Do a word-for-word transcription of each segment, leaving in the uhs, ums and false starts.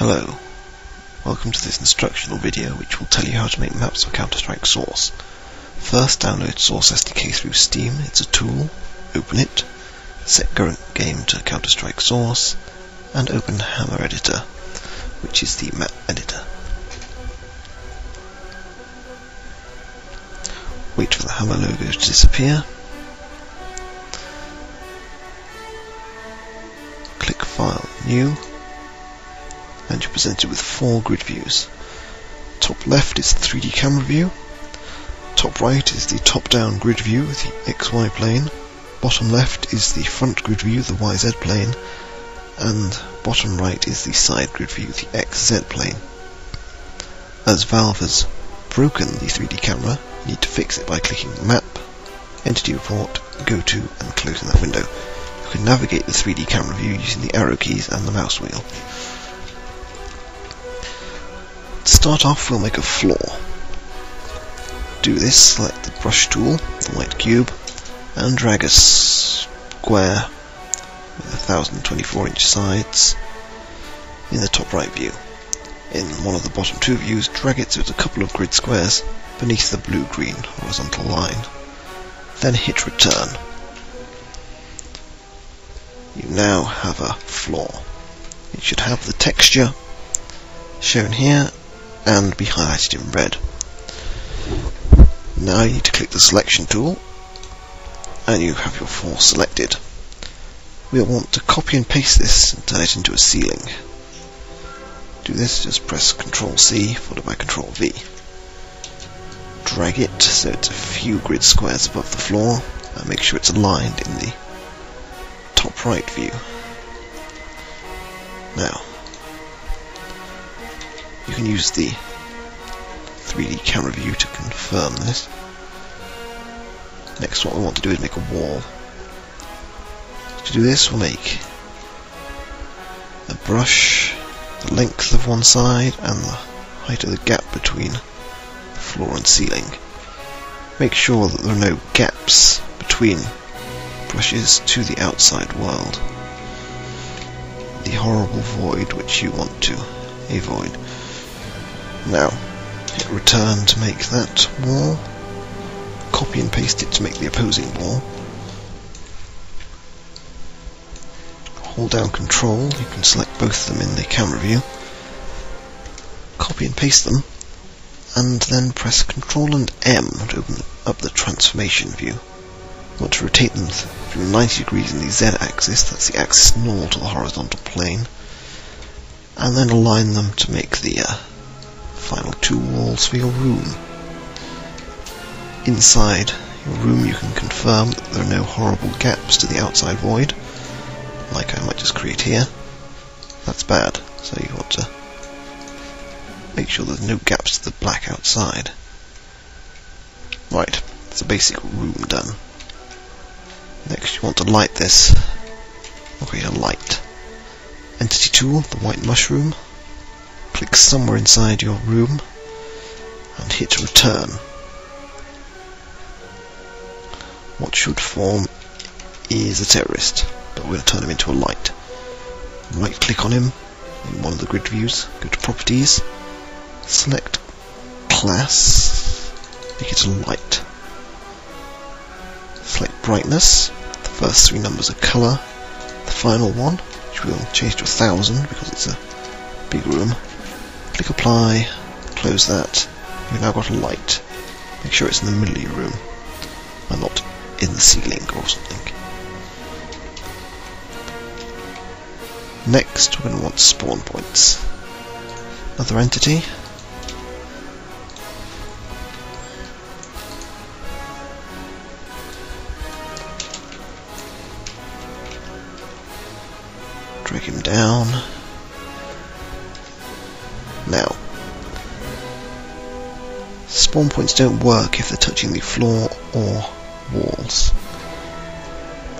Hello, welcome to this instructional video which will tell you how to make maps for Counter-Strike Source. First, download Source S D K through Steam. It's a tool. Open it, set current game to Counter-Strike Source, and open Hammer Editor, which is the map editor. Wait for the hammer logo to disappear. Click File, New, and you're presented with four grid views. Top left is the three D camera view, top right is the top-down grid view, the X Y plane, bottom left is the front grid view, the Y Z plane, and bottom right is the side grid view, the X Z plane. As Valve has broken the three D camera, you need to fix it by clicking Map, Entity Report, Go To, and closing that window. You can navigate the three D camera view using the arrow keys and the mouse wheel. To start off, we'll make a floor. Do this, select the brush tool, the white cube, and drag a square with one thousand twenty-four inch sides in the top right view. In one of the bottom two views, drag it so it's a couple of grid squares beneath the blue-green horizontal line. Then hit return. You now have a floor. It should have the texture shown here and be highlighted in red. Now you need to click the selection tool and you have your floor selected. We'll want to copy and paste this and turn it into a ceiling. To do this, just press control C followed by control V. Drag it so it's a few grid squares above the floor and make sure it's aligned in the top right view. Now, you can use the three D camera view to confirm this. Next, what we want to do is make a wall. To do this, we'll make the brush, the length of one side, and the height of the gap between the floor and ceiling. Make sure that there are no gaps between brushes to the outside world. The horrible void which you want to avoid. Now, hit return to make that wall, copy and paste it to make the opposing wall. Hold down control, you can select both of them in the camera view, copy and paste them, and then press control and M to open up the transformation view. You want to rotate them through ninety degrees in the Z axis, that's the axis null to the horizontal plane, and then align them to make the uh, final two walls for your room. Inside your room you can confirm that there are no horrible gaps to the outside void, like I might just create here. That's bad, so you want to make sure there's no gaps to the black outside. Right, that's a basic room done. Next you want to light this. I'll create a light. Entity tool, the white mushroom, click somewhere inside your room and hit return. What should form is a terrorist, but we're going to turn him into a light. Right click on him in one of the grid views, go to properties, select class, make it a light, select brightness, the first three numbers are colour, the final one, which we'll change to a thousand because it's a big room. Click apply, close that. You've now got a light. Make sure it's in the middle of your room and not in the ceiling or something. Next, we're going to want spawn points. Another entity. Drag him down. Now, spawn points don't work if they're touching the floor or walls.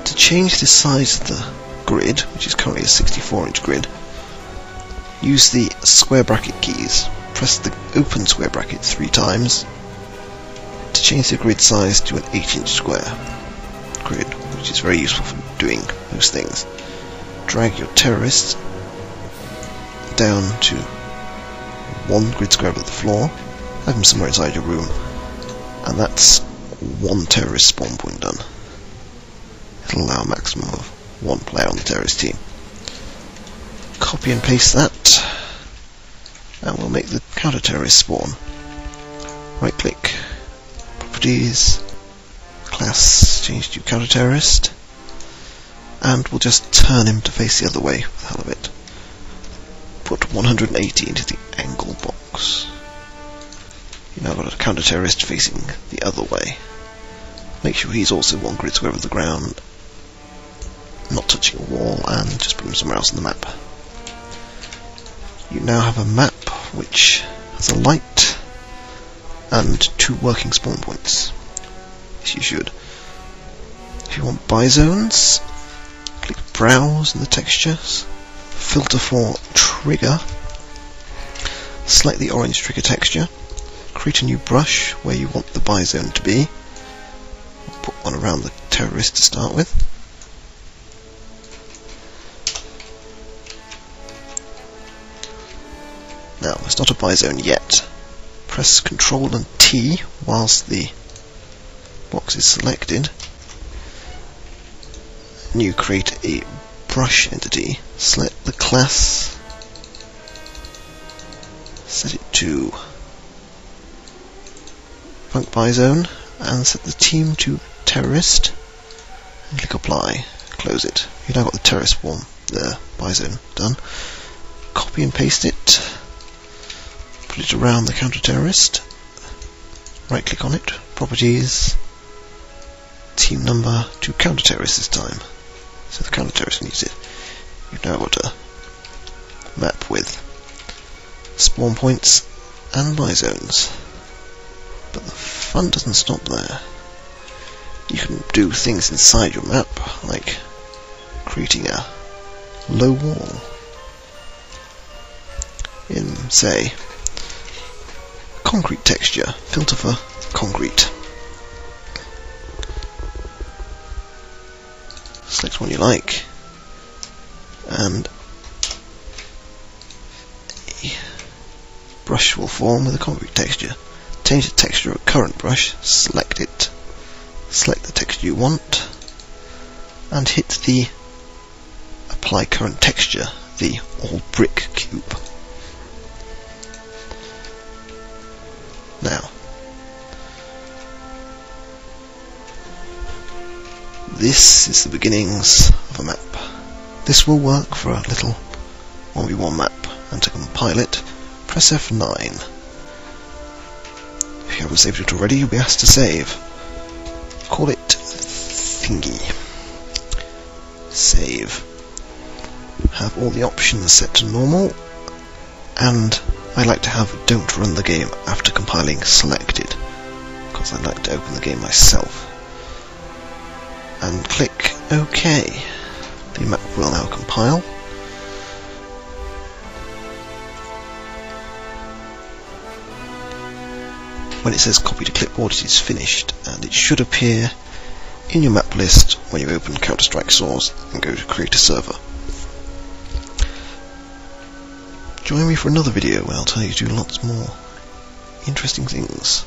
To change the size of the grid, which is currently a sixty-four inch grid, use the square bracket keys. Press the open square bracket three times to change the grid size to an eight inch square grid, which is very useful for doing those things. Drag your terrorist down to one grid square above the floor, have them somewhere inside your room, and that's one terrorist spawn point done. It'll allow a maximum of one player on the terrorist team. Copy and paste that, and we'll make the counter-terrorist spawn. Right click, properties, class, change to counter-terrorist, and we'll just turn him to face the other way for the hell of it. Put one hundred eighty into the angle box. You've now got a counter-terrorist facing the other way. Make sure he's also one grid square of the ground, not touching a wall, and just put him somewhere else on the map. You now have a map which has a light and two working spawn points, as you should. If you want buy zones, click browse in the textures, filter for trigger, select the orange trigger texture, create a new brush where you want the buy zone to be. Put one around the terrorist to start with. Now, it's not a buy zone yet. Press Ctrl and T whilst the box is selected, and you create a brush entity. Select the class, set it to Punk Buy Zone, and set the team to terrorist, and click apply, close it. You've now got the terrorist form, the buy zone done. Copy and paste it, put it around the counter-terrorist, right click on it, properties, team number to counter-terrorist this time, so the counter-terrorist needs it. You've now got a map with spawn points and buy zones. But the fun doesn't stop there. You can do things inside your map, like creating a low wall in, say, concrete texture. Filter for concrete. Select one you like, and a brush will form with a concrete texture. Change the texture of current brush, select it, select the texture you want, and hit the apply current texture, the all brick cube. Now, this is the beginnings of a map. This will work for a little one v one map, and to compile it, press F nine. If you haven't saved it already, you'll be asked to save. Call it thingy. Save. Have all the options set to normal, and I like to have don't run the game after compiling selected, because I like to open the game myself. And click OK. The map will now compile. When it says copy to clipboard, it is finished, and it should appear in your map list when you open Counter-Strike Source and go to create a server. Join me for another video where I'll tell you to do lots more interesting things.